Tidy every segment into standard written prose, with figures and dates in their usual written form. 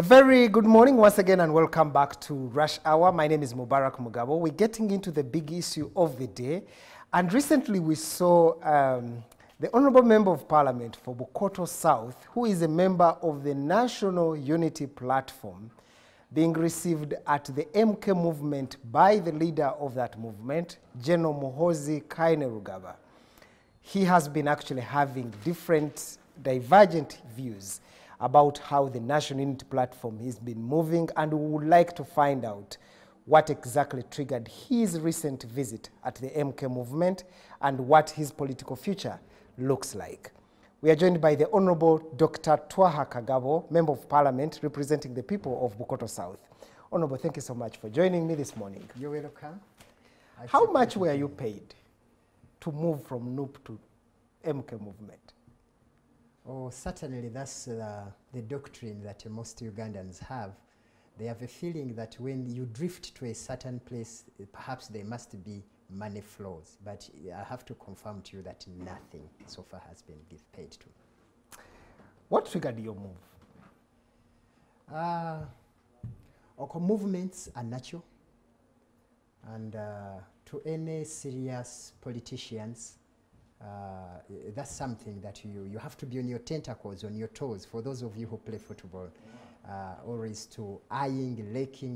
A very good morning once again and welcome back to Rush Hour. My name is Mubarak Mugabo. We're getting into the big issue of the day. And recently we saw the Honorable Member of Parliament for Bukoto South, who is a member of the National Unity Platform, being received at the MK Movement by the leader of that movement, General Muhoozi Kainerugaba. He has been actually having different divergent views about how the National Unity Platform has been moving, and we would like to find out what exactly triggered his recent visit at the MK Movement and what his political future looks like. We are joined by the Honorable Dr. Twaha Kagabo, Member of Parliament, representing the people of Bukoto South. Honorable, thank you so much for joining me this morning. You're welcome. How much were you paid to move from NUP to MK Movement? Oh, certainly that's the doctrine that most Ugandans have. They have a feeling that when you drift to a certain place, perhaps there must be money flows. But I have to confirm to you that nothing so far has been paid to. What triggered your move? Movements are natural. And to any serious politicians, that's something that you have to be on your tentacles, on your toes. For those of you who play football, always to eyeing,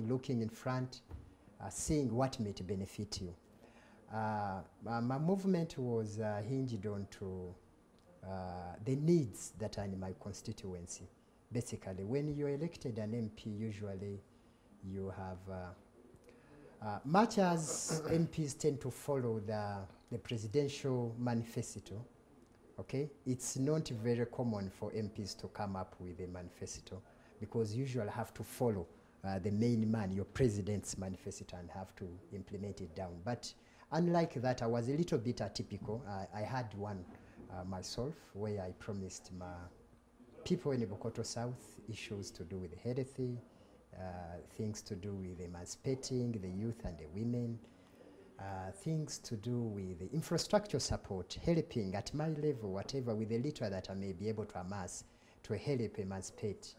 looking in front, seeing what may benefit you. My movement was hinged on to the needs that are in my constituency. Basically, when you're elected an MP, usually you have, much as MPs tend to follow the presidential manifesto, okay, it's not very common for MPs to come up with a manifesto, because usually have to follow the main man, your president's manifesto, and have to implement it down. But unlike that, I was a little bit atypical. I had one myself, where I promised my people in Bukoto South issues to do with health, things to do with emancipating the youth and the women, things to do with the infrastructure support, helping at my level, whatever, with the little that I may be able to amass to help emancipate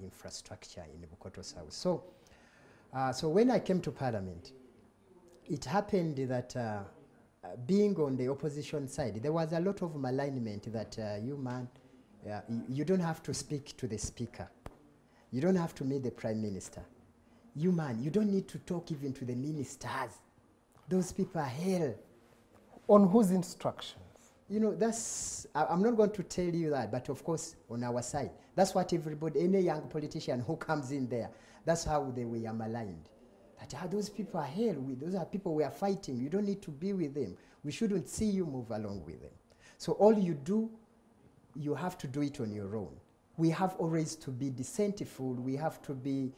infrastructure in Bukoto South. So when I came to Parliament, it happened that being on the opposition side, there was a lot of malignment that you don't have to speak to the speaker. You don't have to meet the prime minister. You don't need to talk even to the ministers. Those people are hell. On whose instructions? You know, I'm not going to tell you that, but of course, on our side, that's what everybody, any young politician who comes in there, that's how they were maligned. That those people are hell, those are people we are fighting, you don't need to be with them. We shouldn't see you move along with them. So all you do, you have to do it on your own. We have always to be dissentful, we have to be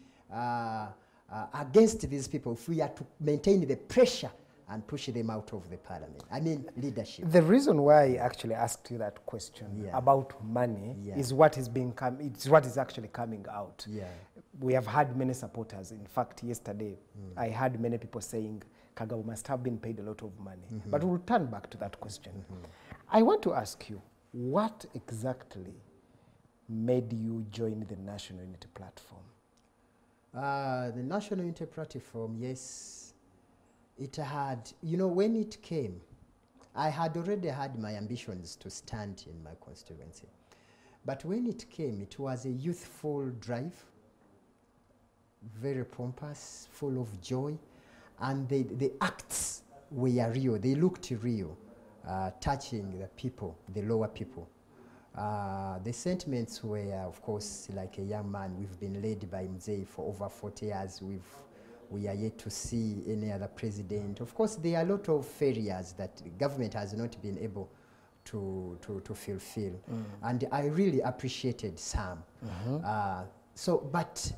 against these people if we are to maintain the pressure and push them out of the parliament. I mean, leadership. The reason why I actually asked you that question about money is what is being it's what is actually coming out. Yeah. We have had many supporters. In fact, yesterday, I heard many people saying Kagabo must have been paid a lot of money. But we'll turn back to that question. I want to ask you, what exactly made you join the National Unity Platform? The National Unity Platform, yes. It had, you know, when it came, I had already had my ambitions to stand in my constituency. But when it came, it was a youthful drive, very pompous, full of joy. And the acts were real. They looked real, touching the people, the lower people. The sentiments were, of course, like a young man. We've been led by Mzee for over 40 years. We are yet to see any other president. Of course, there are a lot of failures that the government has not been able to fulfill. And I really appreciated some. But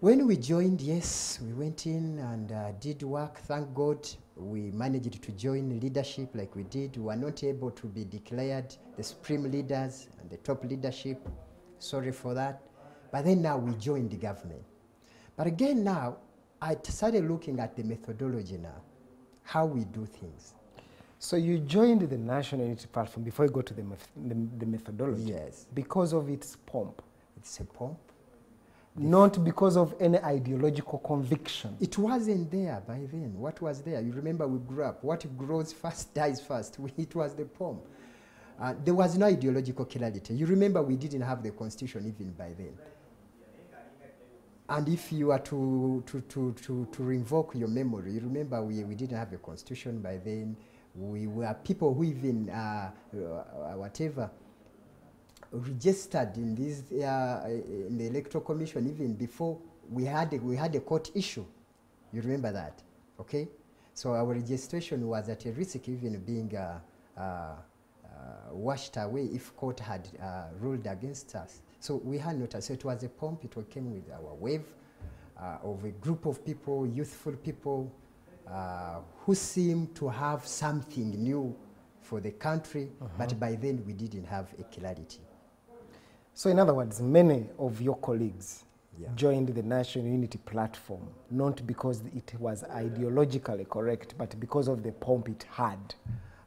when we joined, yes, we went in and did work. Thank God we managed to join leadership like we did. We were not able to be declared the supreme leaders and the top leadership. Sorry for that. But then now we joined the government. But again now, I started looking at the methodology now, how we do things. So you joined the National Unity Platform before you go to the methodology? Yes. Because of its pomp? It's a pomp. Not because of any ideological conviction. It wasn't there by then. What was there? You remember we grew up. What grows fast dies fast. It was the poem. There was no ideological clarity. You remember we didn't have the constitution even by then. And if you are to invoke your memory, you remember we didn't have a constitution by then. We were people who even, whatever, registered in this in the Electoral Commission even before we had a court issue. You remember that, okay? So our registration was at a risk even being washed away if court had ruled against us. So we had not. So it was a pomp. It came with our wave of a group of people, youthful people, who seemed to have something new for the country. But by then we didn't have a clarity. So in other words, many of your colleagues joined the National Unity Platform, not because it was ideologically correct, but because of the pomp it had.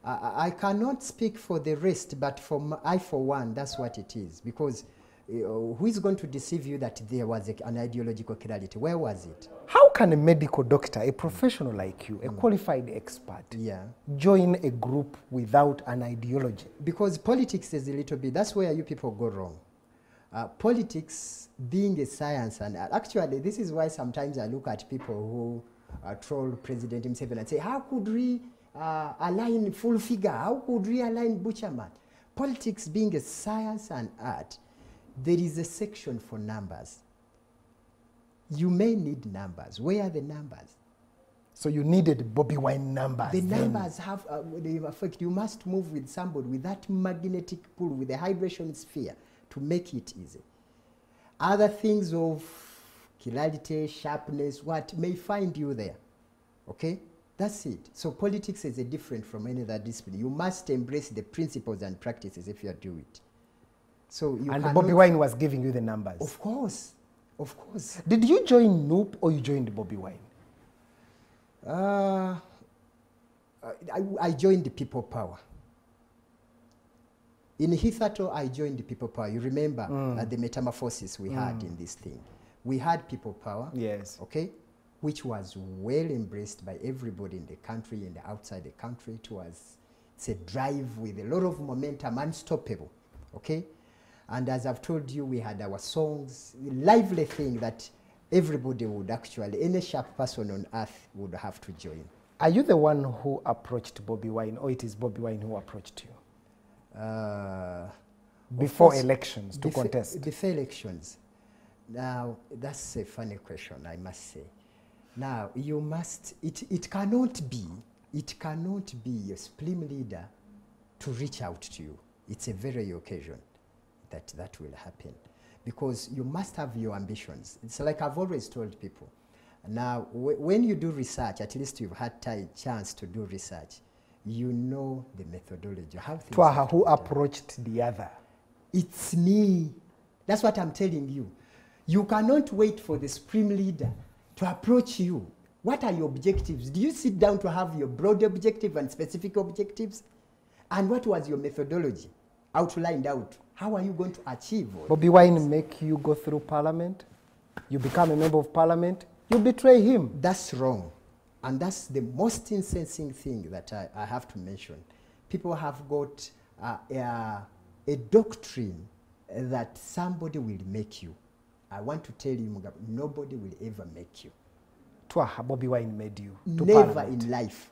I cannot speak for the rest, but for one, that's what it is. Because who is going to deceive you that there was an ideological clarity? Where was it? How can a medical doctor, a professional like you, a qualified expert, join a group without an ideology? Because politics is a little bit, that's where you people go wrong. Politics being a science, and actually this is why sometimes I look at people who troll President himself and say, how could we align full figure? How could we align butcherman? Politics being a science and art, there is a section for numbers. You may need numbers. Where are the numbers? So you needed Bobi Wine numbers. The numbers have the effect. You must move with somebody with that magnetic pull, with the hydration sphere to make it easy. Other things of clarity, sharpness, what may find you there. Okay? That's it. So politics is different from any other discipline. You must embrace the principles and practices if you do it. So you and Bobi Wine was giving you the numbers. Of course. Of course. Did you join Noop or you joined Bobi Wine? I joined the People Power. In Hitherto, I joined the People Power. You remember the metamorphosis we had in this thing. We had People Power. Yes. Okay? Which was well embraced by everybody in the country and outside the country. It was a drive with a lot of momentum, unstoppable, okay? And as I've told you, we had our songs, a lively thing that everybody would actually, any sharp person on earth would have to join. Are you the one who approached Bobi Wine, or it is Bobi Wine who approached you? Before elections, to contest. Before elections. Now, that's a funny question, I must say. Now, you must, it cannot be a SPLIM leader to reach out to you. It's a very occasion that will happen. Because you must have your ambitions. It's like I've always told people. Now, when you do research, at least you've had a chance to do research, you know the methodology. How things Twaha, who approached the other? It's me. That's what I'm telling you. You cannot wait for the SPLIM leader to approach you. What are your objectives? Do you sit down to have your broad objective and specific objectives? And what was your methodology? Outlined out. How are you going to achieve all Bobi Wine make you go through parliament? You become a member of parliament? You betray him. That's wrong. And that's the most incensing thing that I have to mention. People have got a doctrine that somebody will make you. I want to tell you, Mugabe, nobody will ever make you. Twaha, Bobi Wine made you to Never parliament. In life.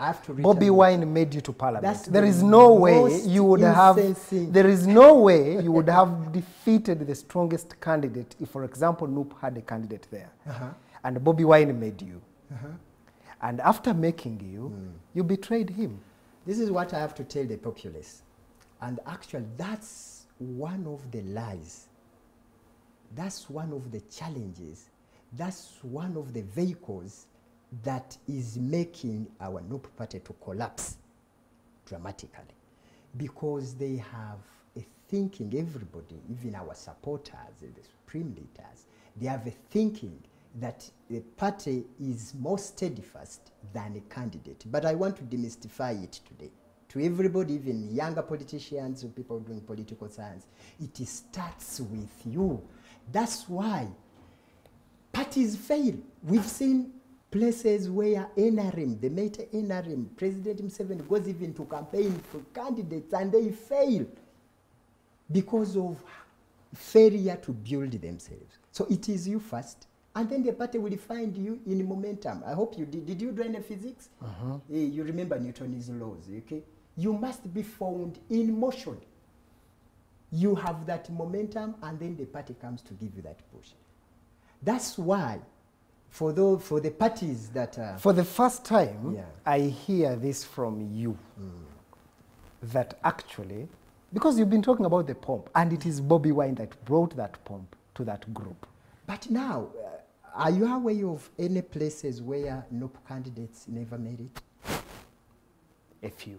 I have to Bobi Wine made you to parliament. There is no way you would have. There is no way you would have defeated the strongest candidate if, for example, Noop had a candidate there, and Bobi Wine made you, and after making you, you betrayed him. This is what I have to tell the populace, and actually, that's one of the lies. That's one of the challenges. That's one of the vehicles that is making our Noop party to collapse dramatically. Because they have a thinking, everybody, even our supporters, the supreme leaders, they have a thinking that the party is more steadfast than a candidate. But I want to demystify it today. To everybody, even younger politicians, people doing political science, it starts with you. That's why parties fail. We've seen places where NRM, the later NRM, President Museveni goes even to campaign for candidates and they fail because of failure to build themselves. So it is you first, and then the party will find you in momentum. I hope you did. Did you learn physics? You remember Newton's laws, okay? You must be found in motion. You have that momentum, and then the party comes to give you that push. That's why, for the parties that are... For the first time, yeah, I hear this from you, that actually, because you've been talking about the pomp, and it is Bobi Wine that brought that pomp to that group. But now, are you aware of any places where NOP candidates never made it? A few.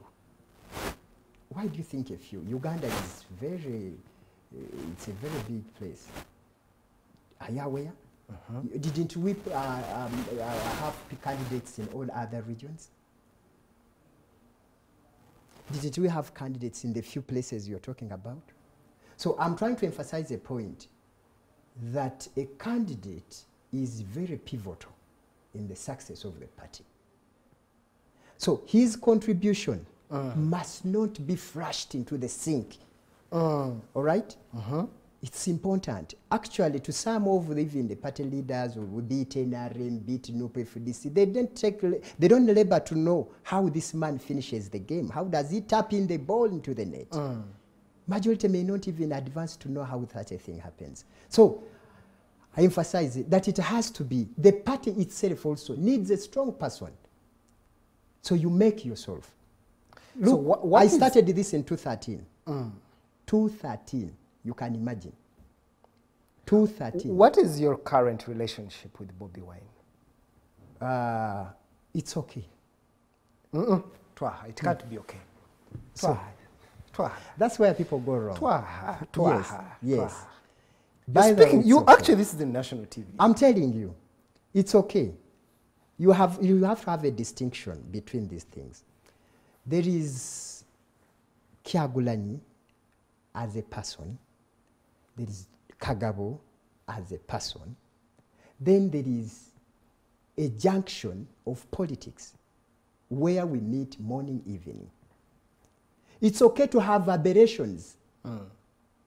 Why do you think a few? Uganda is very, it's a very big place. Are you aware? Didn't we have candidates in all other regions? Didn't we have candidates in the few places you're talking about? So I'm trying to emphasize a point that a candidate is very pivotal in the success of the party. So his contribution must not be flushed into the sink. All right? It's important. Actually, to some of even the party leaders, be it NRM, be it NUP, FDC, they don't labor to know how this man finishes the game. How does he tap in the ball into the net? Majority may not even advance to know how such a thing happens. So I emphasize that it has to be, the party itself also needs a strong person. So you make yourself. Look, so I started this in 2013. 2013. You can imagine. 2013. What is your current relationship with Bobi Wine? It's okay. Twaha, it can't be okay. Twaha. Twaha. That's where people go wrong. Twaha. Twaha. Yes. Yes. By speaking, way, you okay. Actually, this is the national TV. I'm telling you, it's okay. You have to have a distinction between these things. There is Kyagulanyi as a person. There is Kagabo as a person. Then there is a junction of politics where we meet morning, evening. It's okay to have aberrations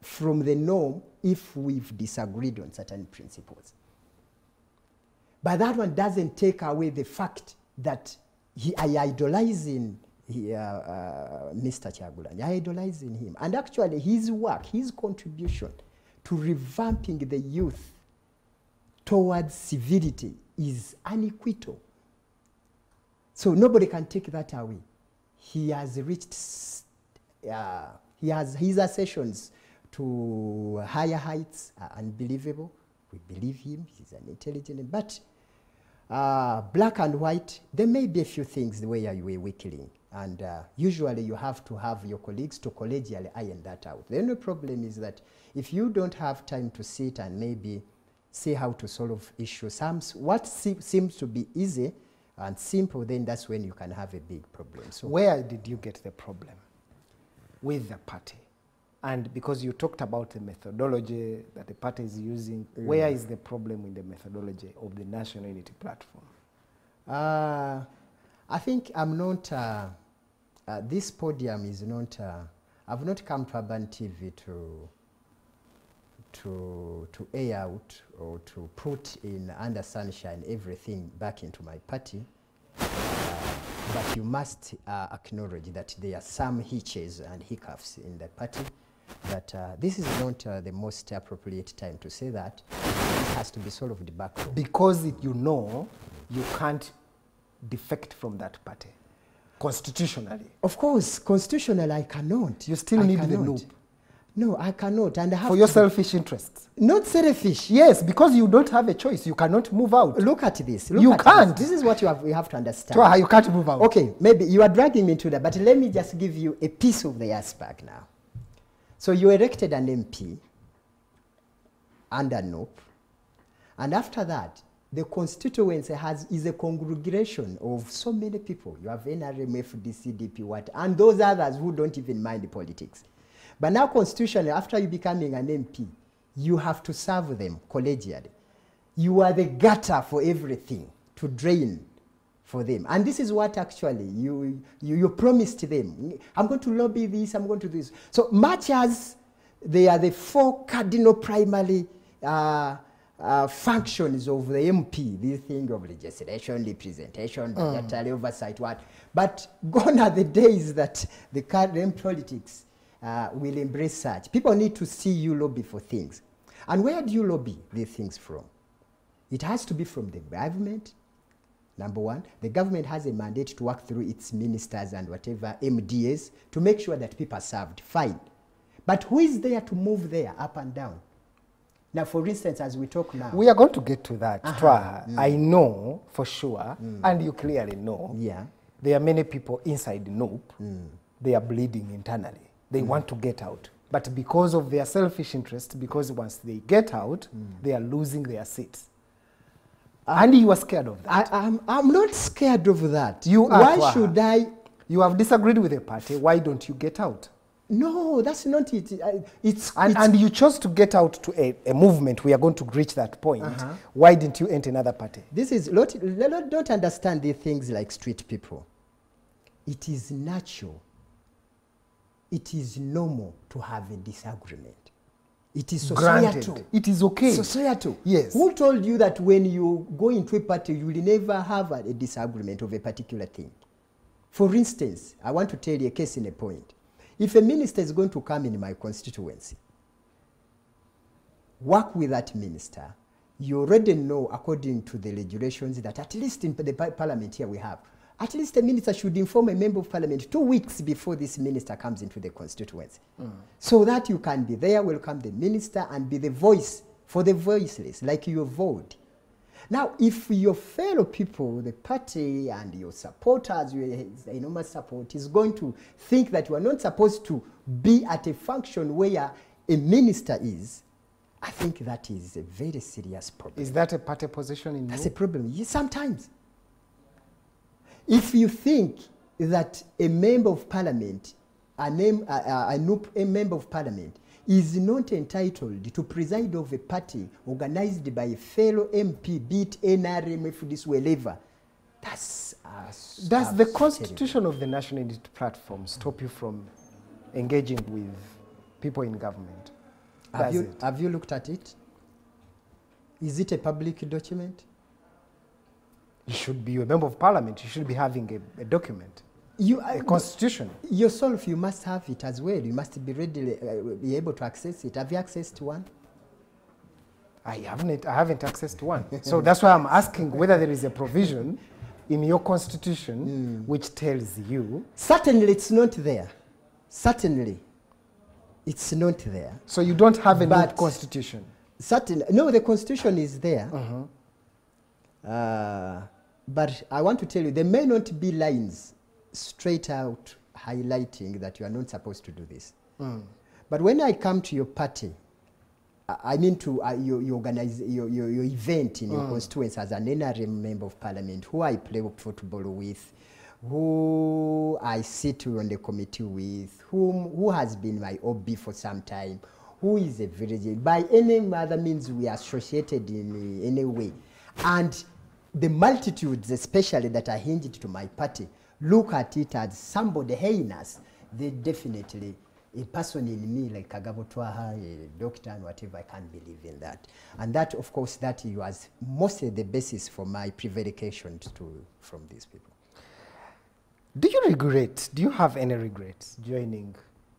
from the norm if we've disagreed on certain principles. But that one doesn't take away the fact that I idolize Mr. Kyagulanyi. I idolize him. And actually his work, his contribution to revamping the youth towards civility is unequivocal. So nobody can take that away. He has reached, his assertions to higher heights are unbelievable. We believe him, he's an intelligent, but black and white, there may be a few things where you were weakening. And usually you have to have your colleagues to collegially iron that out. The only problem is that if you don't have time to sit and maybe see how to solve issues, what seems to be easy and simple, then that's when you can have a big problem. So where did you get the problem with the party? And because you talked about the methodology that the party is using, where is the problem in the methodology of the National Unity Platform? I think I'm not, this podium is not, I've not come to Urban TV to air out or to put in under sunshine everything back into my party. But you must acknowledge that there are some hitches and hiccups in the party. That this is not the most appropriate time to say that. It has to be sort of debacle. Because you know you can't defect from that party constitutionally. Of course, constitutionally I cannot. You still need the loop. No, I cannot. And I have for your selfish interests. Not selfish. Yes, because you don't have a choice. You cannot move out. Look at this. Look you can't. This is what you have to understand. Twaha, you can't move out. Okay, maybe you are dragging me into that, but let me just give you a piece of the aspect now. So you elected an MP under NOP, and after that, the constituency is a congregation of so many people. You have NRM, FDC, DP, what, and those others who don't even mind politics. But now constitutionally, after you becoming an MP, You have to serve them collegially. You are the gutter for everything, to drain for them. And this is what actually you promised them. I'm going to lobby this, I'm going to do this. So much as they are the four cardinal primary functions of the MP, this thing of legislation, representation, budgetary oversight, what. But gone are the days that the current politics will embrace such. People need to see you lobby for things. And where do you lobby these things from? It has to be from the government, number one. The government has a mandate to work through its ministers and whatever, MDAs, to make sure that people are served, fine. But who is there to move there up and down? Now, for instance, as we talk now... We are going to get to that, Twaha. I know for sure, and you clearly know, there are many people inside Nope, they are bleeding internally. They want to get out. But because of their selfish interest, because once they get out, they are losing their seats. And you are scared of that. I'm not scared of that. You are, why Twaha. Should I? You have disagreed with the party. Why don't you get out? No, that's not it. And you chose to get out to a movement. We are going to reach that point. Why didn't you enter another party? This is, don't understand the things like street people. It is natural. It is normal to have a disagreement. It is societal. Granted. It is okay. Societal. Yes. Who told you that when you go into a party, you will never have a disagreement of a particular thing? For instance, I want to tell you a case in a point. If a minister is going to come in my constituency, work with that minister, you already know, according to the regulations, that at least in the parliament here we have, at least a minister should inform a member of parliament 2 weeks before this minister comes into the constituency. So that you can be there, welcome the minister, and be the voice for the voiceless, like your vote. Now, if your fellow people, the party and your supporters, your enormous support, is going to think that you are not supposed to be at a function where a minister is, I think that is a very serious problem. Is that a party position in That's you? A problem. Yes, sometimes. If you think that a member of parliament, a member of parliament, is not entitled to preside over a party organized by a fellow MP, be it NRM, FDC, wherever, that's does the constitution of the National Unity Platform stop you from engaging with people in government? Have you looked at it? Is it a public document? You should be a member of parliament. You should be having a document. A constitution. Yourself, you must have it as well. You must be readily be able to access it. Have you accessed one? I haven't accessed one. So that's why I'm asking whether there is a provision in your constitution which tells you. Certainly it's not there. Certainly it's not there. So you don't have a new constitution? Certainly. No, the constitution is there. But I want to tell you, there may not be lines straight out highlighting that you are not supposed to do this. But when I come to your party, I mean to you organize your event in your constituency as an NRM member of parliament, who I play football with, who I sit on the committee with, who has been my OB for some time, who is a virgin, by any other means we are associated in any way. And the multitudes, especially that are hinged to my party, look at it as somebody heinous. They definitely, a person in me like Kagabo Twaha, a doctor and whatever, I can't believe in that. And that, of course, that was mostly the basis for my prevarication from these people. Do you have any regrets joining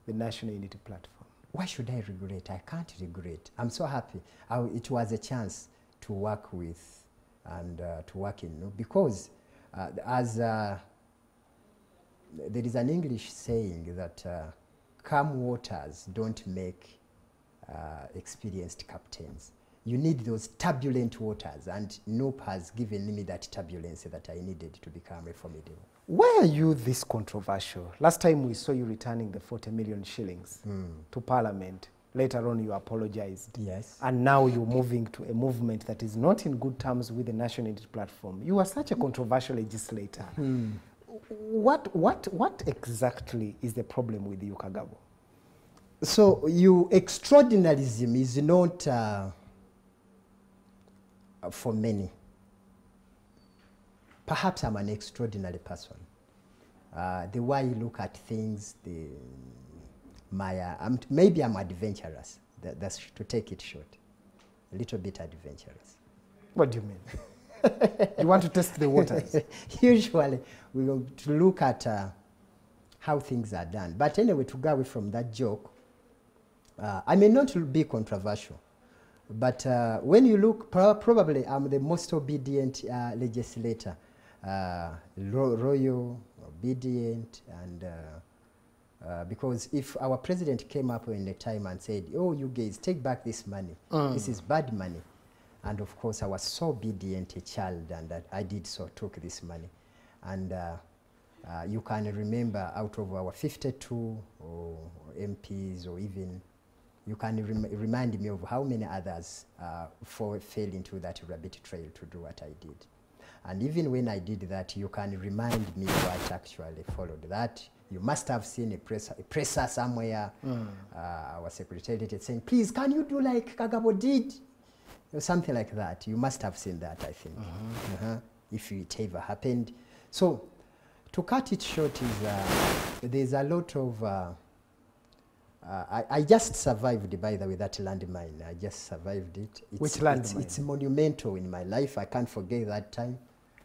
the National Unity Platform? Why should I regret? I can't regret. I'm so happy. It was a chance to work with and to work in, because there is an English saying that calm waters don't make experienced captains. You need those turbulent waters, and Nope has given me that turbulence that I needed to become a formidable. Why are you this controversial? Last time we saw you returning the 40 million shillings to Parliament. Later on you apologized. Yes. And now you're moving to a movement that is not in good terms with the National Unity Platform. You are such a controversial legislator. What exactly is the problem with you, Kagabo? So you extraordinarism is not for many. Perhaps I'm an extraordinary person. The way I look at things, maybe I'm adventurous. That's to take it short. A little bit adventurous. What do you mean? You want to test the waters? Usually, we go to look at how things are done. But anyway, to go away from that joke, I may not be controversial, but when you look, probably I'm the most obedient legislator. Royal, obedient, and because if our president came up in a time and said, oh, you guys, take back this money. This is bad money. And of course, I was so obedient a child, and I did so, took this money. And you can remember out of our 52 or MPs, or even, you can remind me of how many others fell into that rabbit trail to do what I did. And even when I did that, you can remind me what actually followed that. You must have seen a presser somewhere, our secretariat saying, please, can you do like Kagabo did? Or something like that. You must have seen that, I think, if it ever happened. So to cut it short, is there's a lot of... I just survived, by the way, that landmine. I just survived it. Which landmine? It's monumental in my life. I can't forget that time.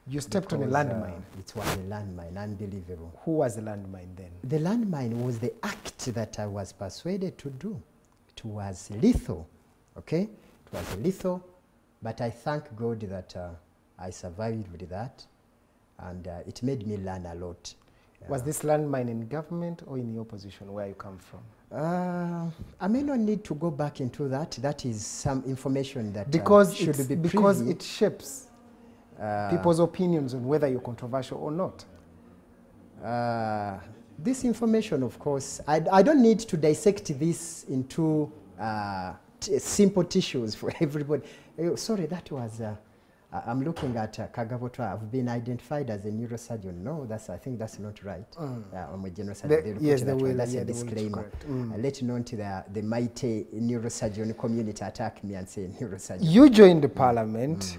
You stepped on a landmine. It was a landmine, unbelievable. Who was the landmine then? The landmine was the act that I was persuaded to do. It was lethal, okay? It was lethal, but I thank God that I survived with that, and it made me learn a lot. Was this landmine in government or in the opposition, where you come from? I may not need to go back into that. That is some information that because it shapes people's opinions on whether you're controversial or not. This information, of course, I don't need to dissect this into simple tissues for everybody. Sorry, that was... I'm looking at Kagabo Twaha. I've been identified as a neurosurgeon. No, I think that's not right. I'm a general surgeon. Yes, that's a disclaimer. Let known to the mighty neurosurgeon community attack me and say neurosurgeon. You joined the parliament.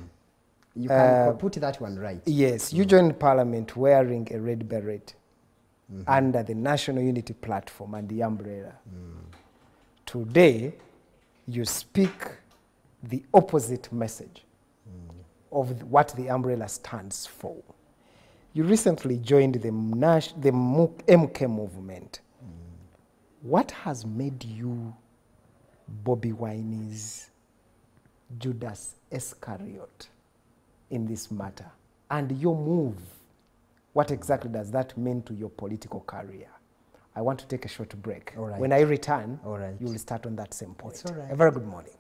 You can put that one right. Yes, you joined parliament wearing a red beret under the National Unity Platform and the umbrella. Today, you speak the opposite message of what the umbrella stands for. You recently joined the MK Movement. What has made you Bobi Wine's Judas Iscariot in this matter? And your move, what exactly does that mean to your political career? I want to take a short break. All right. When I return, you will start on that same point. All right. A very good morning.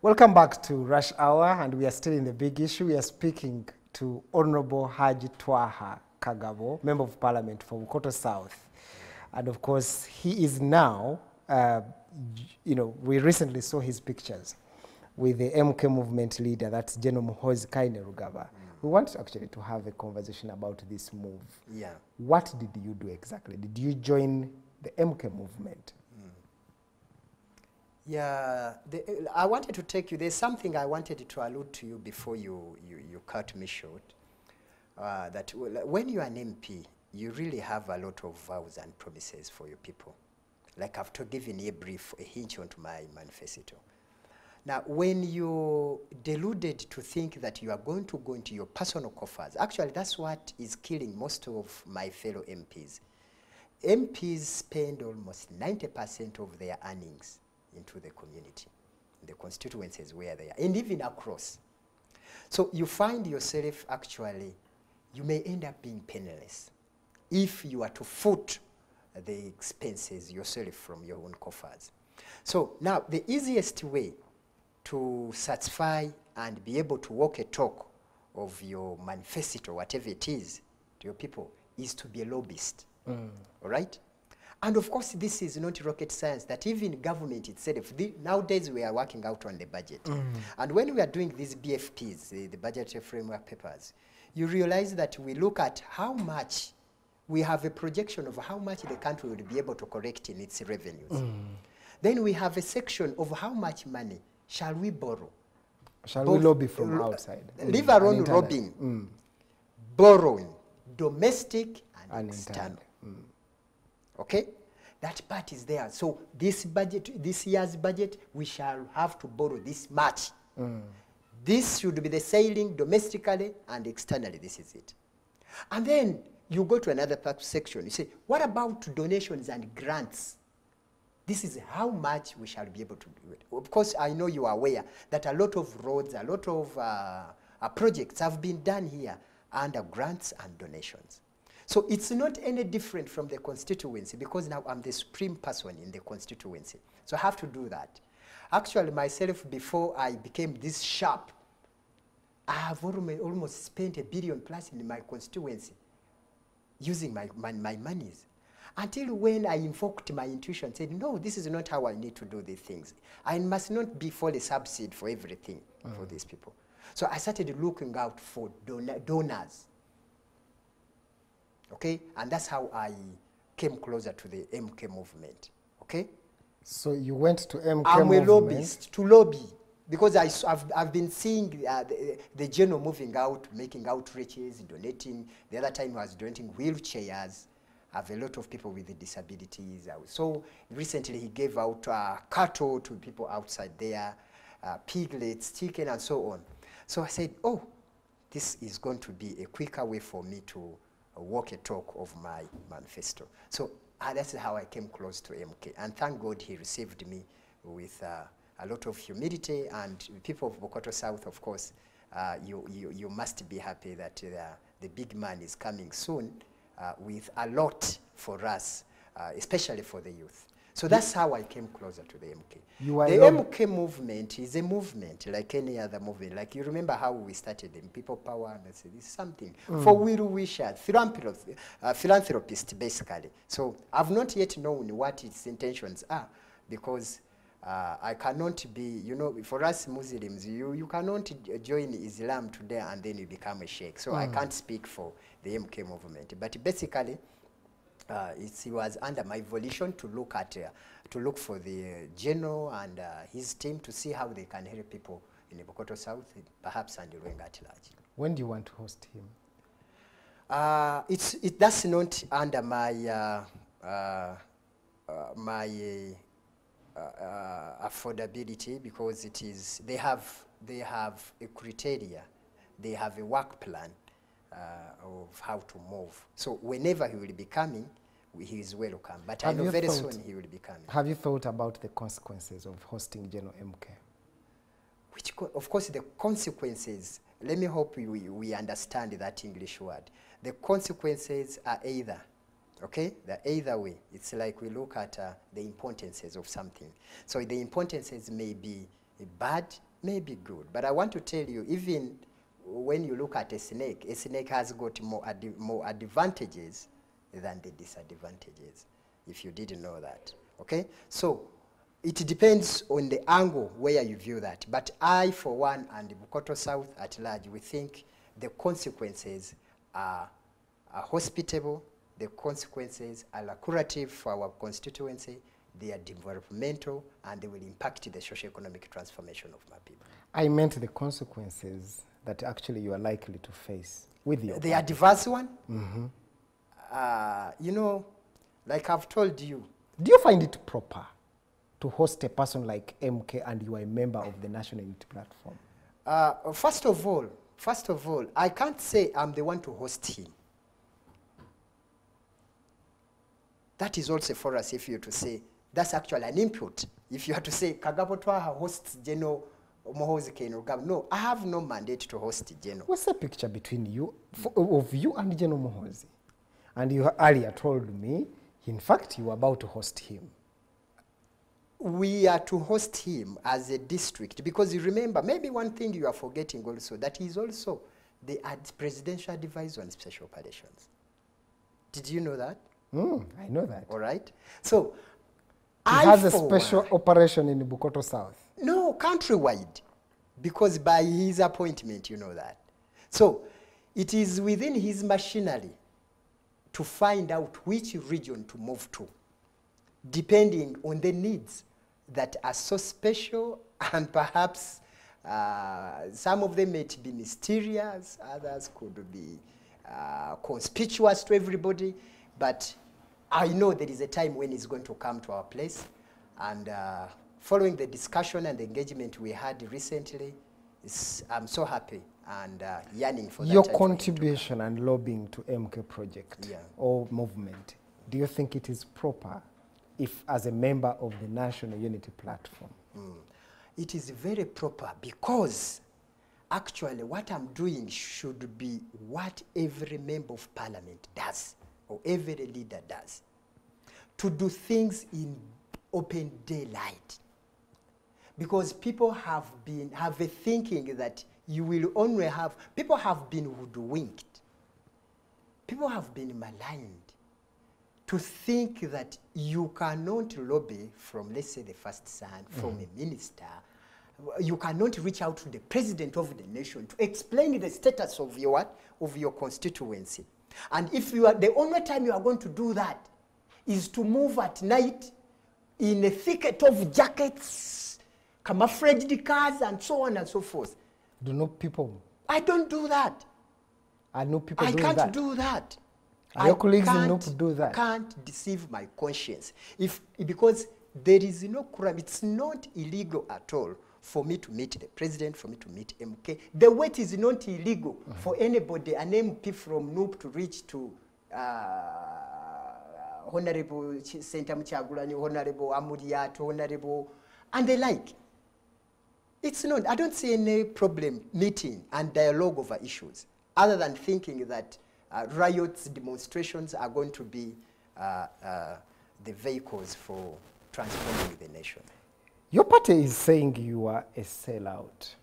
Welcome back to Rush Hour, and we are still in the big issue. We are speaking to Honorable Haji Twaha Kagabo, Member of Parliament for Bukoto South. And of course, he is now, you know, we recently saw his pictures with the MK Movement leader, that's General Muhoozi Kainerugaba. We want actually to have a conversation about this move. Yeah. What did you do exactly? Did you join the MK Movement? Yeah, I wanted to take you, there's something I wanted to allude to you before you cut me short. That when you're an MP, you really have a lot of vows and promises for your people. Like I've given a brief, a hint onto my manifesto. Now, when you're deluded to think that you are going to go into your personal coffers, actually that's what is killing most of my fellow MPs. MPs spend almost 90% of their earnings into the community, the constituencies where they are, and even across. So you find yourself actually, you may end up being penniless if you are to foot the expenses yourself from your own coffers. So now the easiest way to satisfy and be able to walk a talk of your manifesto, whatever it is, to your people, is to be a lobbyist. Mm. All right? And of course, this is not rocket science, that even government itself, nowadays we are working out on the budget. Mm. And when we are doing these BFPs, the budgetary framework papers, you realize that we look at how much, we have a projection of how much the country will be able to correct in its revenues. Mm. Then we have a section of how much money shall we borrow. Shall we lobby from outside? Leave alone robbing, borrowing, domestic and external. Mm. Okay? That part is there. So this budget, this year's budget, we shall have to borrow this much. Mm. This should be the sailing domestically and externally. This is it. And then you go to another section. You say, what about donations and grants? This is how much we shall be able to do it. Of course, I know you are aware that a lot of roads, a lot of projects have been done here under grants and donations. So it's not any different from the constituency, because now I'm the supreme person in the constituency. So I have to do that. Actually, myself, before I became this sharp, I have almost spent $1 billion+ in my constituency using my monies. Until when I invoked my intuition, said, no, this is not how I need to do these things. I must not be fully subsidized for everything for these people. So I started looking out for donors. Okay? And that's how I came closer to the MK movement. Okay? So you went to MK movement? I'm a lobbyist to lobby. Because I've been seeing the general moving out, making outreaches, donating. The other time I was donating wheelchairs. I have a lot of people with disabilities. So recently he gave out cattle to people outside there, piglets, chicken, and so on. So I said, oh, this is going to be a quicker way for me to walk a talk of my manifesto. So that's how I came close to MK. And thank God he received me with a lot of humility. And people of Bukoto South, of course, you must be happy that the big man is coming soon. With a lot for us, especially for the youth. So that's how I came closer to the MK. The MK movement is a movement like any other movement. Like you remember how we started in People Power, and I said, this is something for will-wishers, philanthropists, basically. So I've not yet known what its intentions are, because I cannot be, you know, for us Muslims, you cannot join Islam today and then you become a sheikh. So I can't speak for the MK movement. But basically, it was under my volition to look at, to look for the general and his team to see how they can help people in Bukoto South, perhaps and Ruenga at large. When do you want to host him? That's not under my, affordability, because it is they have a criteria, they have a work plan of how to move. So whenever he will be coming, he is welcome. But I know very soon he will be coming. Have you thought about the consequences of hosting General MK? Which of course the consequences. Let me hope we understand that English word. The consequences are either. Okay, either way, it's like we look at the importances of something. So the importances may be bad, may be good. But I want to tell you, even when you look at a snake has got more advantages than the disadvantages, if you didn't know that. Okay, so it depends on the angle where you view that. But I, for one, and Bukoto South at large, we think the consequences are hospitable. The consequences are curative for our constituency, they are developmental, and they will impact the socio-economic transformation of my people. I meant the consequences that actually you are likely to face with you. They are diverse one. Mm-hmm. You know, like I've told you. Do you find it proper to host a person like MK and you are a member of the National Unity Platform? First of all, I can't say I'm the one to host him. That is also for us, if you to say, that's actually an input. If you are to say, Kagabo Twaha hosts General Muhoozi Kainerugaba. No, I have no mandate to host General. What's the picture between you, of you and General Muhoozi? And you earlier told me, in fact, you were about to host him. We are to host him as a district, because you remember, maybe one thing you are forgetting also, that he is also They had presidential advice on special operations. Did you know that? I know that. All right. So, it has a special operation in Bukoto South. No, countrywide. Because by his appointment, you know that. So, it is within his machinery to find out which region to move to, depending on the needs that are so special, and perhaps some of them might be mysterious, others could be conspicuous to everybody, but I know there is a time when he's going to come to our place, and following the discussion and the engagement we had recently, I'm so happy and yearning for that. Your contribution and lobbying to MK project or movement, do you think it is proper if as a member of the National Unity Platform? It is very proper, because actually what I'm doing should be what every member of parliament does or every leader does, to do things in open daylight. Because people have a thinking that you will only have, people have been hoodwinked, people have been maligned to think that you cannot lobby from, let's say, the first son, from a minister. You cannot reach out to the president of the nation to explain the status of your what? Of your constituency. And if you are, the only time you are going to do that is to move at night in a thicket of jackets, camouflaged cars, and so on and so forth. Do you know people? I don't do that. I know people do that. I can't do that. Your colleagues can't do that. Can't deceive my conscience, because there is no crime. It's not illegal at all for me to meet the president, for me to meet MK. The wait is not illegal for anybody, an MP from Noob to reach to Honorable Sentam Chagulani, Honorable Amudiato, Honorable, and the like. It's not. I don't see any problem meeting and dialogue over issues, other than thinking that riots, demonstrations are going to be the vehicles for transforming the nation. Your party is saying you are a sellout.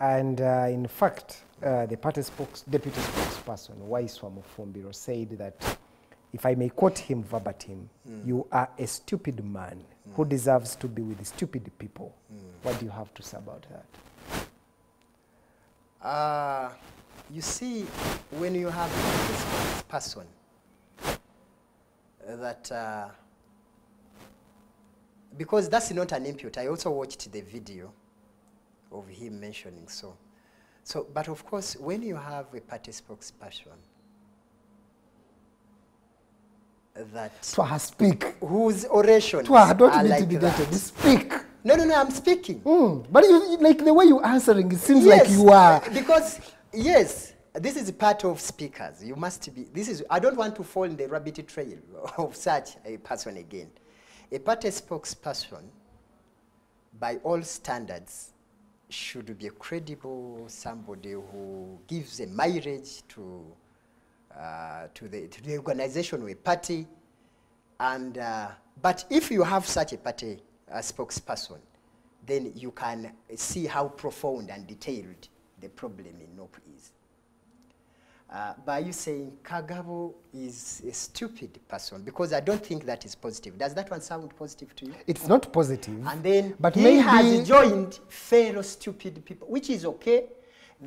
And in fact, the party deputy spokesperson, Waiswamu Fombiro, said that, if I may quote him verbatim, you are a stupid man who deserves to be with stupid people. What do you have to say about that? You see, when you have this person that, because that's not an impute, I also watched the video of him mentioning so. So, but of course, when you have a party spokesperson that... Twaha, speak. Whose oration... Twaha, don't be intimidated. Speak. No, I'm speaking. But you, like the way you're answering, it seems like you are... Because... Yes, this is part of speakers. You must be, this is, I don't want to fall in the rabbit trail of such a person again. A party spokesperson, by all standards, should be a credible somebody who gives a mileage to the organization or a party. And, but if you have such a party spokesperson, then you can see how profound and detailed the problem in Nope is. By you saying Kagabo is a stupid person, because I don't think that is positive. Does that one sound positive to you? It's not positive. And then but he has joined fellow stupid people, which is okay,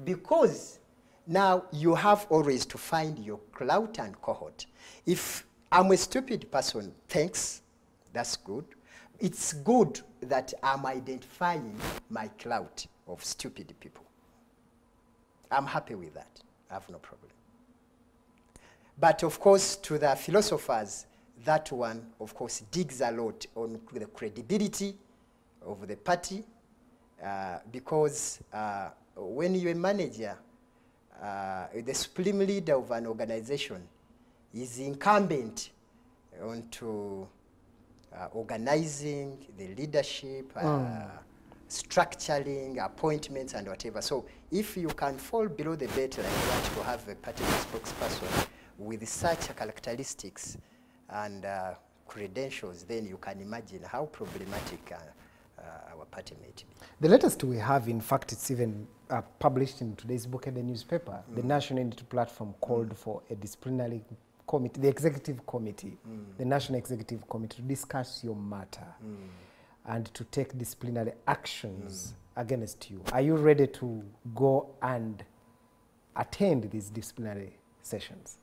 because now you have always to find your clout and cohort. If I'm a stupid person, thanks, that's good. It's good that I'm identifying my clout of stupid people. I'm happy with that. I have no problem. But of course, to the philosophers, that one, of course, digs a lot on the credibility of the party, because when you're a manager, the supreme leader of an organization is incumbent onto organizing the leadership, structuring, appointments, and whatever. So if you can fall below the belt like that, to have a particular spokesperson with such characteristics and credentials, then you can imagine how problematic our party may be. The latest we have, in fact, it's even published in today's book and the newspaper, the National Unity Platform called for a disciplinary committee, the executive committee, the National Executive Committee, to discuss your matter and to take disciplinary actions against you. Are you ready to go and attend these disciplinary sessions?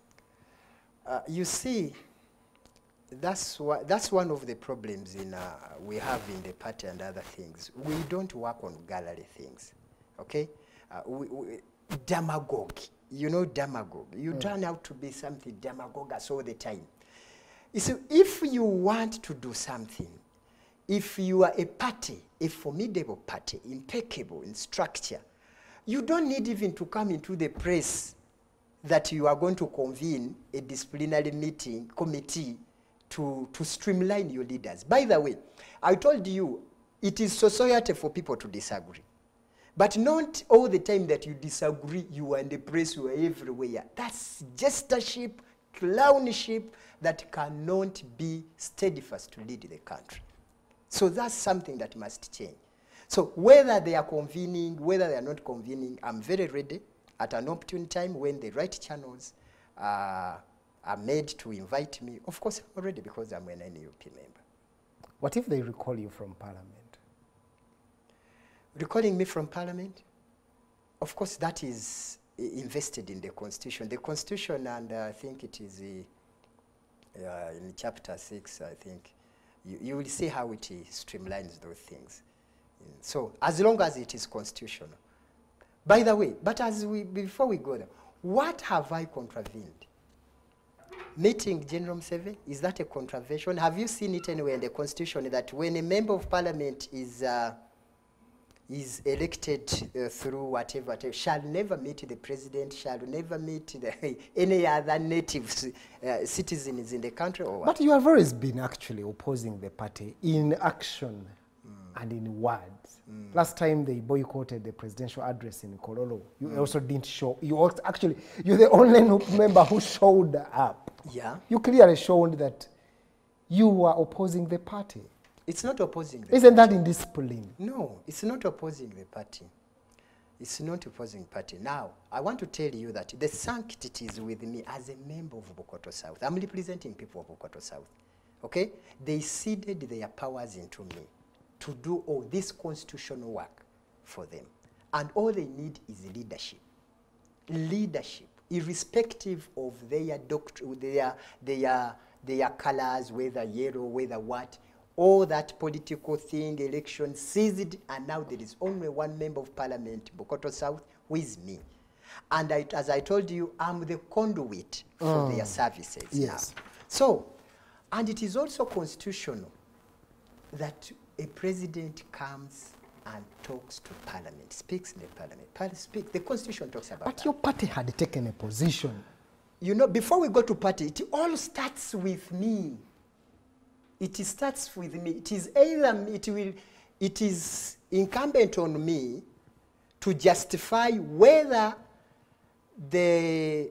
You see, that's one of the problems in, we have in the party and other things. We don't work on gallery things, okay? Demagogue, you know, demagogue. You turn out to be something demagogues all the time. So if you want to do something, if you are a party, a formidable party, impeccable in structure, you don't need even to come into the press that you are going to convene a disciplinary meeting committee to streamline your leaders. By the way, I told you, it is society for people to disagree. But not all the time that you disagree, you are in the press, you are everywhere. That's jestership, clownship that cannot be steadfast to lead the country. So that's something that must change. So whether they are convening, whether they are not convening, I'm very ready at an opportune time when the right channels are made to invite me. Of course, I'm ready because I'm an NUP member. What if they recall you from Parliament? Recalling me from Parliament? Of course, that is invested in the Constitution. The Constitution, and I think it is in Chapter 6, I think, you will see how it streamlines those things. So, as long as it is constitutional. By the way, but as before we go there, what have I contravened? Meeting General Muhoozi, is that a contravention? Have you seen it anywhere in the Constitution that when a member of Parliament is elected through whatever, shall never meet the president, shall never meet any other native citizens in the country? Or what? But you have always been actually opposing the party in action and in words. Last time they boycotted the presidential address in Kololo, you also didn't show. You actually, you're the only member who showed up. Yeah. You clearly showed that you were opposing the party. It's not opposing the party. Isn't that indiscipline? No, it's not opposing the party. It's not opposing party. Now, I want to tell you that the sanctity is with me as a member of Bukoto South. I'm representing people of Bukoto South. Okay? They ceded their powers into me to do all this constitutional work for them. And all they need is leadership. Leadership, irrespective of their doctrine, their colors, whether yellow, whether what, all that political thing, election ceased, and now there is only one member of Parliament, Bukoto South, who is me. And as I told you, I'm the conduit for their services now. So, and it is also constitutional that a president comes and talks to Parliament, speaks in the Parliament. The Constitution talks about that. But your party had taken a position. You know, before we go to party, it all starts with me. It starts with me. It is either it is incumbent on me to justify whether the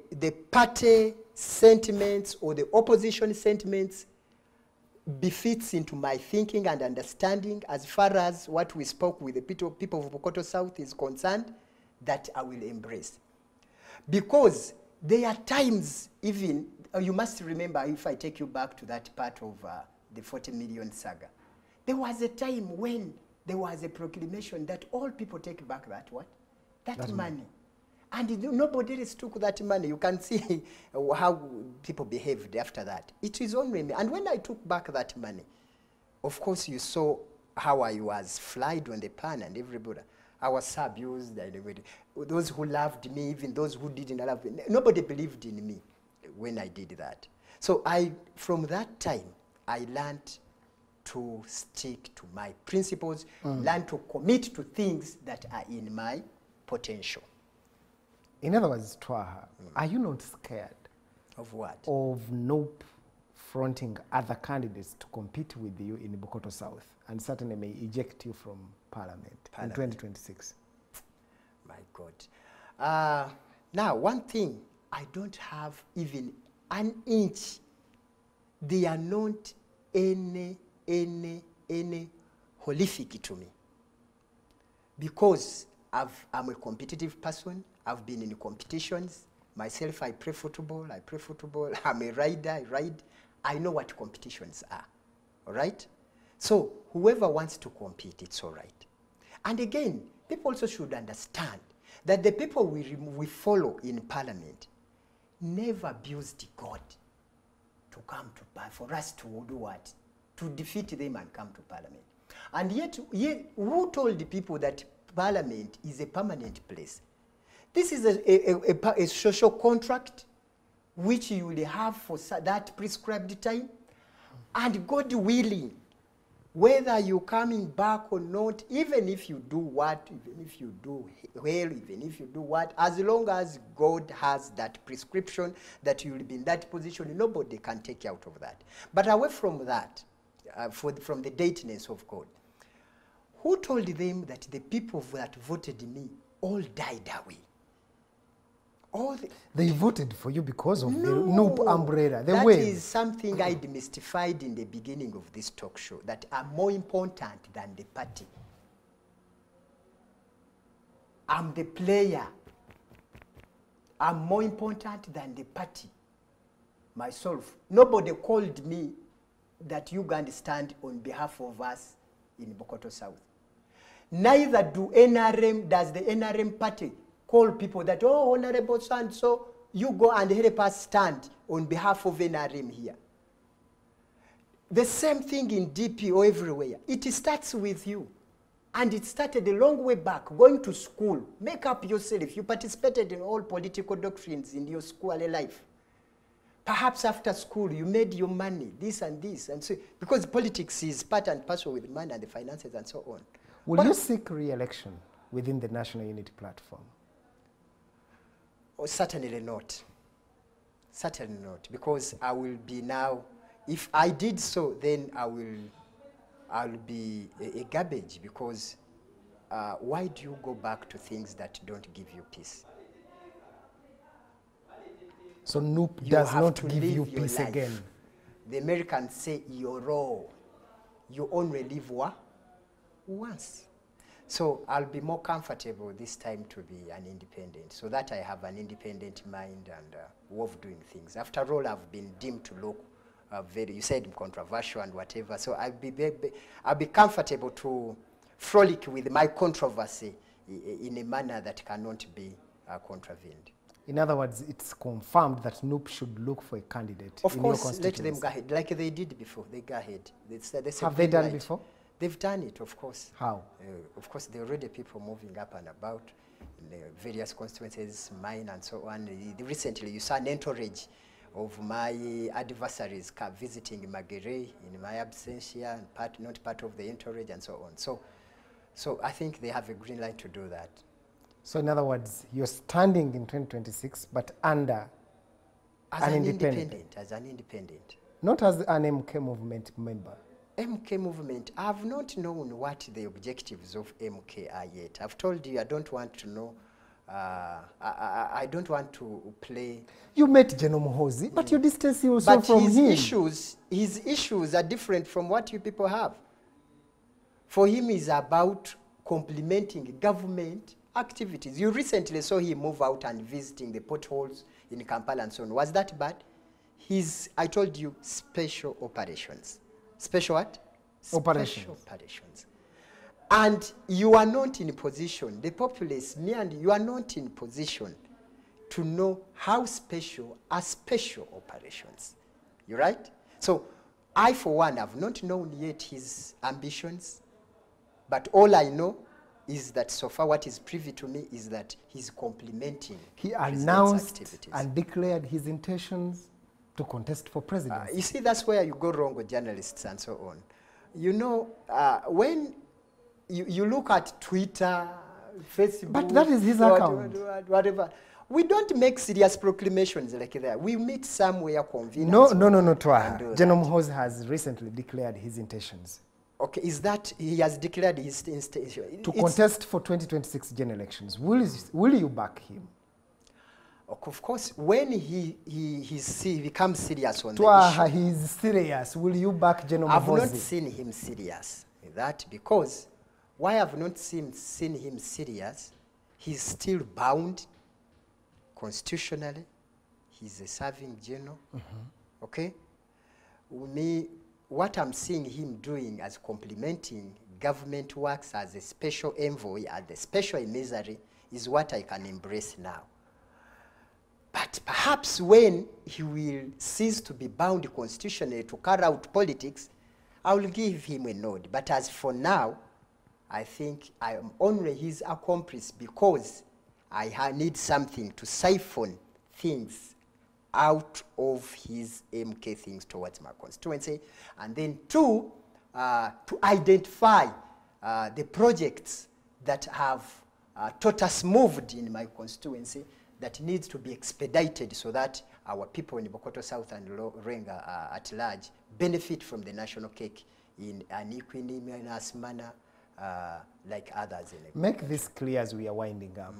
party sentiments or the opposition sentiments befits into my thinking and understanding as far as what we spoke with the people of Bukoto South is concerned, that I will embrace. Because there are times even, you must remember, if I take you back to that part of the 40 million saga, there was a time when there was a proclamation that all people take back that what? That money. And nobody else took that money. You can see how people behaved after that. It is only me. And when I took back that money, of course you saw how I was flied on the pan and everybody. I was abused. Those who loved me, even those who didn't love me, nobody believed in me when I did that. So from that time, I learned to stick to my principles, learned to commit to things that are in my potential. In other words, Twaha, are you not scared? Of what? Of NOP fronting other candidates to compete with you in Bukoto South and certainly may eject you from Parliament. In 2026. My God. Now, one thing, I don't have even an inch. They are not any horrific to me because I'm a competitive person. I've been in competitions. Myself, I play football. I'm a rider. I ride. I know what competitions are. All right? So whoever wants to compete, it's all right. And again, people also should understand that the people we follow in parliament never abused God to come to power, for us to do what? To defeat them and come to parliament. And yet who told the people that parliament is a permanent place? This is a social contract which you will have for that prescribed time. And God willing, whether you're coming back or not, even if you do what, even if you do well, even if you do what, as long as God has that prescription that you'll be in that position, nobody can take you out of that. But away from that, from the deitness of God, who told them that the people that voted me all died away? All they voted for you because of the no umbrella. That is something I demystified in the beginning of this talk show, that are more important than the party. I'm the player. I'm more important than the party. Myself. Nobody called me that you can stand on behalf of us in Bukoto South. Neither does the NRM party call people that, oh, Honorable San, so you go and help us stand on behalf of NRM here. The same thing in DP or everywhere. It starts with you. And it started a long way back, going to school. Make up yourself. You participated in all political doctrines in your school life. Perhaps after school, you made your money, this. And so, because politics is part and parcel with money and the finances and so on. Will you seek re-election within the National Unity Platform? Oh, certainly not. Certainly not. Because I will be now, if I did so, then I'll be a garbage. Because why do you go back to things that don't give you peace? So NUP does not give you peace again. The Americans say your role, you only live once. So I'll be more comfortable this time to be an independent, so that I have an independent mind and way of doing things. After all, I've been deemed to look very, you said, controversial and whatever. So I'll be comfortable to frolic with my controversy in a manner that cannot be contravened. In other words, it's confirmed that NUP should look for a candidate. Of course, let them go ahead, like they did before. They go ahead. Have they done before? They've done it, of course. How? Of course, there are already people moving up and about in the various constituencies, mine and so on. Recently, you saw an entourage of my adversaries visiting Magere in my absentia, and not part of the entourage and so on. So I think they have a green light to do that. So in other words, you're standing in 2026, but under as an independent. Not as an MK Movement member. MK Movement, I've not known what the objectives of MK are yet. I've told you I don't want to know, I don't want to play. You met General Muhoozi, but you distance yourself from him. But his issues are different from what you people have. For him, it's about complementing government activities. You recently saw him move out and visiting the potholes in Kampala and so on. Was that bad? I told you, special operations. Special what? Operations. Special operations. And you are not in position, the populace, me and you are not in position to know how special are special operations. You right? So I, for one, have not known yet his ambitions, but all I know is that so far what is privy to me is that he's complementing his activities. And declared his intentions to contest for president. You see, that's where you go wrong with journalists and so on. You know, when you look at Twitter, Facebook... But that is his account. Whatever. We don't make serious proclamations like that. We meet somewhere convenient. No, Twaha. General Muhoozi has recently declared his intentions. Okay, is that he has declared his intention? To contest for 2026 general elections. Will you back him? Of course, when he becomes serious on the issue. He's serious. Will you back General Muhoozi? I've not seen him serious with that, because why I've not seen him serious He's still bound constitutionally. He's a serving general. Mm-hmm. Okay? What I'm seeing him doing as complementing government works as a special envoy and the special emissary is what I can embrace now. But perhaps when he will cease to be bound constitutionally to carry out politics, I will give him a nod. But as for now, I think I am only his accomplice because I need something to siphon things out of his MK things towards my constituency. And then two, to identify the projects that have taught us moved in my constituency that needs to be expedited so that our people in Bukoto South and Renga at large benefit from the national cake in an equanimous manner like others. Make this clear as we are winding up.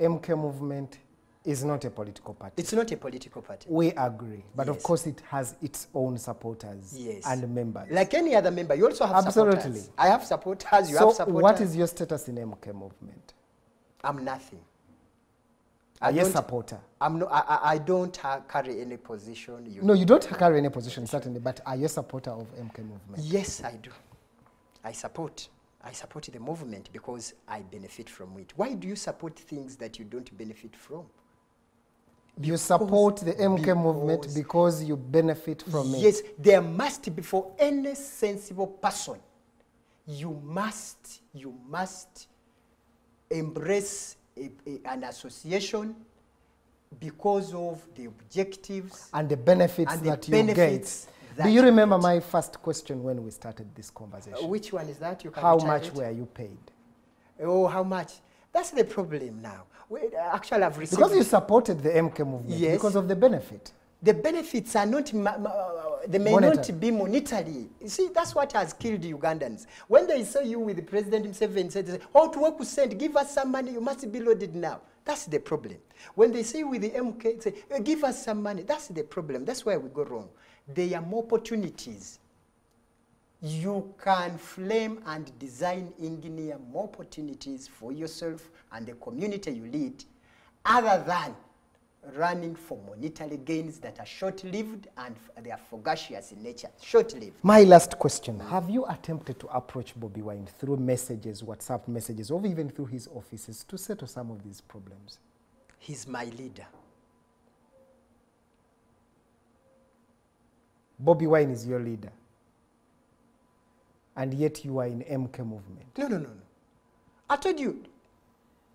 Mm. MK Movement is not a political party. It's not a political party. We agree. But yes, of course it has its own supporters, yes, and members. Like any other member, you also have absolutely supporters. I have supporters, you have supporters. So what is your status in MK Movement? I'm nothing. Yes, supporter. I'm no, I don't carry any position. You no, you don't carry any position, certainly, but are you a supporter of MK Movement? Yes, I do. I support the movement because I benefit from it. Why do you support things that you don't benefit from? Because you support the MK Movement because you benefit from it. Yes, there must be, for any sensible person, you must embrace an association because of the objectives and the benefits and that you get. Do you remember my first question when we started this conversation? Which one is that? You can how much were you paid? Oh, how much? That's the problem now. Actually, I've received... Because you supported the MK Movement, yes, because of the benefit. The benefits are not, they may not be monetary. You see, that's what has killed Ugandans. When they saw you with the president himself and said, "Oh, to work with Saint, give us some money, you must be loaded now." That's the problem. When they say with the MK, say, "Give us some money," that's the problem. That's where we go wrong. There are more opportunities. You can frame and design, engineer more opportunities for yourself and the community you lead, other than running for monetary gains that are short-lived and they are fugacious in nature. Short-lived. My last question. Have you attempted to approach Bobi Wine through messages, WhatsApp messages, or even through his offices to settle some of these problems? He's my leader. Bobi Wine is your leader. And yet you are in MK Movement. No, no, no, no. I told you,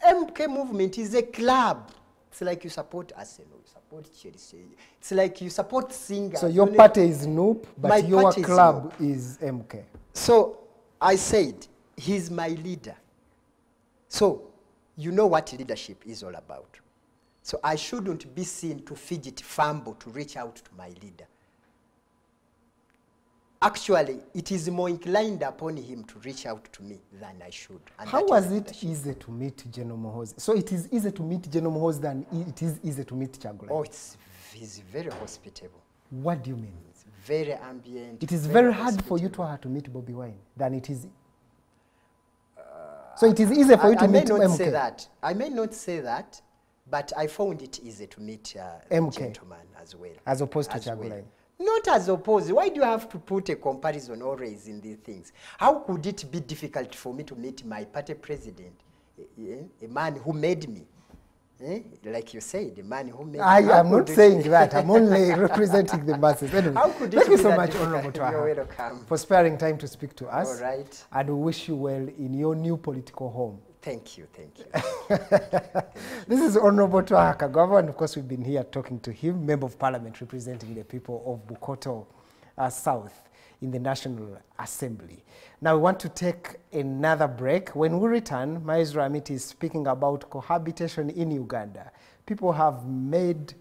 MK Movement is a club. It's like you support Arsenal, you support Chelsea. It's like you support singers. So your party is Noop, but my your club is MK. So I said, he's my leader. So you know what leadership is all about. So I shouldn't be seen to fidget, fumble, to reach out to my leader. Actually, it is more inclined upon him to reach out to me than I should. And how was it easy to meet General Muhoozi? So it is easy to meet General Muhoozi than it is easy to meet Chagulanyi? Oh, he's very hospitable. What do you mean? It's very ambient. It is very hard for you to meet Bobi Wine than it is. So it is easy for you to meet MK. I may not say that. I may not say that, but I found it easy to meet MK gentleman as well. As opposed to Chagulanyi. Not as opposed. Why do you have to put a comparison always in these things? How could it be difficult for me to meet my party president, a man who made me? Like you said, a man who made me. I am not saying that. I'm only representing the masses. Anyway, thank you so much, Honorable Twaha, for sparing time to speak to us. All right. And we wish you well in your new political home. Thank you, thank you. This is Honorable Twaha Kagabo, and of course we've been here talking to him, Member of Parliament representing the people of Bukoto South in the National Assembly. Now we want to take another break. When we return, Maizra Amiti is speaking about cohabitation in Uganda. People have made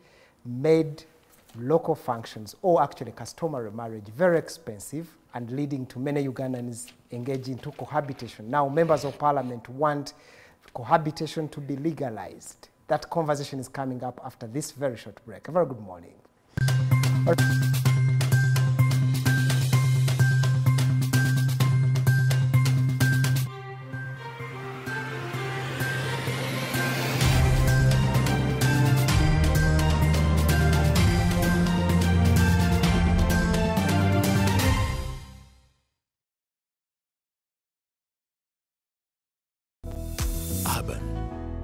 local functions, or actually customary marriage, very expensive, and leading to many Ugandans engaging into cohabitation. Now, members of parliament want cohabitation to be legalized. That conversation is coming up after this very short break. Have a very good morning.